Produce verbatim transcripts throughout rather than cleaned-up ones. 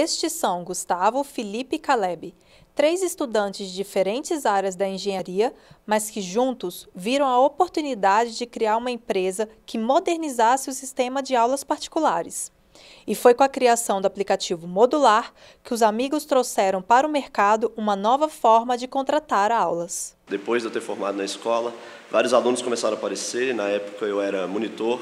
Estes são Gustavo, Felipe e Caleb, três estudantes de diferentes áreas da engenharia, mas que juntos viram a oportunidade de criar uma empresa que modernizasse o sistema de aulas particulares. E foi com a criação do aplicativo Modular que os amigos trouxeram para o mercado uma nova forma de contratar aulas. Depois de eu ter formado na escola, vários alunos começaram a aparecer, na época eu era monitor.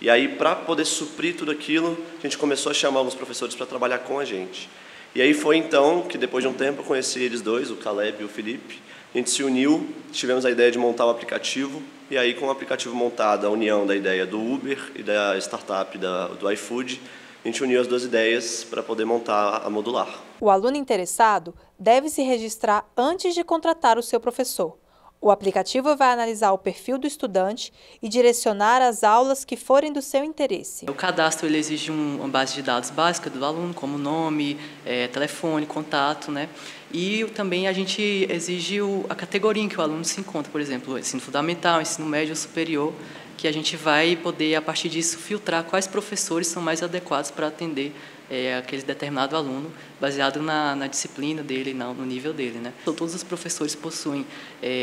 E aí, para poder suprir tudo aquilo, a gente começou a chamar alguns professores para trabalhar com a gente. E aí foi então que, depois de um tempo, eu conheci eles dois, o Caleb e o Felipe. A gente se uniu, tivemos a ideia de montar o aplicativo. E aí, com o aplicativo montado, a união da ideia do Uber e da startup da, do iFood, a gente uniu as duas ideias para poder montar a Modular. O aluno interessado deve se registrar antes de contratar o seu professor. O aplicativo vai analisar o perfil do estudante e direcionar as aulas que forem do seu interesse. O cadastro ele exige uma base de dados básica do aluno, como nome, é, telefone, contato, né? E também a gente exige o, a categoria em que o aluno se encontra, por exemplo, ensino fundamental, ensino médio, superior, que a gente vai poder, a partir disso, filtrar quais professores são mais adequados para atender É, aquele determinado aluno, baseado na, na disciplina dele, na, no nível dele, né? Então, todos os professores possuem é,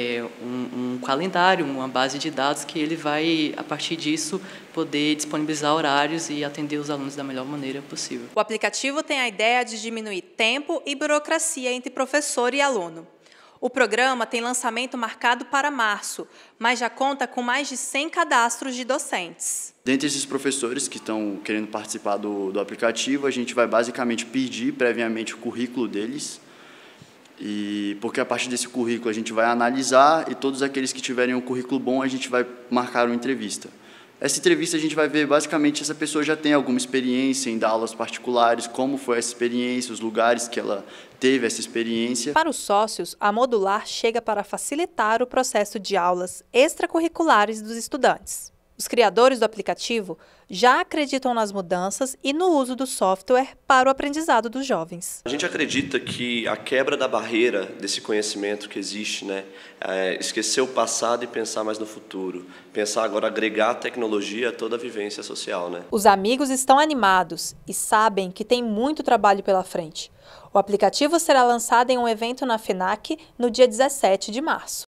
um, um calendário, uma base de dados que ele vai, a partir disso, poder disponibilizar horários e atender os alunos da melhor maneira possível. O aplicativo tem a ideia de diminuir tempo e burocracia entre professor e aluno. O programa tem lançamento marcado para março, mas já conta com mais de cem cadastros de docentes. Dentre esses professores que estão querendo participar do, do aplicativo, a gente vai basicamente pedir previamente o currículo deles, e porque a partir desse currículo a gente vai analisar e todos aqueles que tiverem um currículo bom a gente vai marcar uma entrevista. Essa entrevista a gente vai ver basicamente se essa pessoa já tem alguma experiência em dar aulas particulares, como foi essa experiência, os lugares que ela teve essa experiência. Para os sócios, a Modular chega para facilitar o processo de aulas extracurriculares dos estudantes. Os criadores do aplicativo já acreditam nas mudanças e no uso do software para o aprendizado dos jovens. A gente acredita que a quebra da barreira desse conhecimento que existe, né, é esquecer o passado e pensar mais no futuro. Pensar agora, agregar a tecnologia a toda a vivência social, né? Os amigos estão animados e sabem que tem muito trabalho pela frente. O aplicativo será lançado em um evento na Fnac no dia dezessete de março.